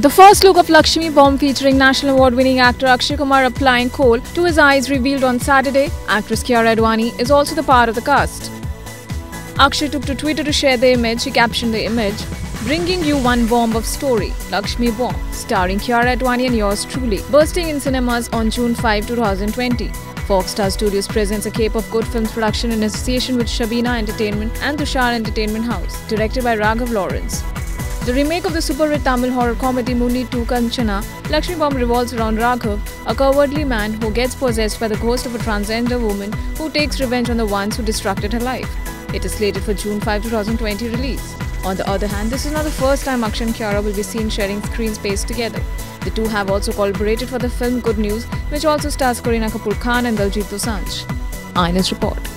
The first look of Laxmmi Bomb featuring national award-winning actor Akshay Kumar applying coal to his eyes revealed on Saturday. Actress Kiara Advani is also the part of the cast. Akshay took to Twitter to share the image. He captioned the image, "Bringing you one bomb of story, Laxmmi Bomb, starring Kiara Advani and yours truly, bursting in cinemas on June 5, 2020. Foxstar Studios presents a Cape of Good Films production in association with Shabina Entertainment and Dushar Entertainment House, directed by Raghav Lawrence. The remake of the super-hit Tamil horror comedy Muni 2: Kanchana, Laxmmi Bomb revolves around Raghav, a cowardly man who gets possessed by the ghost of a transgender woman who takes revenge on the ones who destructed her life. It is slated for June 5, 2020 release. On the other hand, this is not the first time Akshay and Kiara will be seen sharing screen space together. The two have also collaborated for the film Good News, which also stars Kareena Kapoor Khan and Diljit Dosanjh. IANS report.